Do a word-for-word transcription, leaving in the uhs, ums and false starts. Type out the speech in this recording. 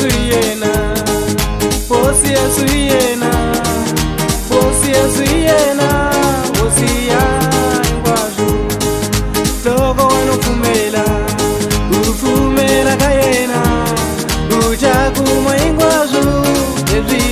suyena, posi suyena, posi suyena, posi anguaju. Logo no fumela, u fumela cayena, u jacu ma anguaju.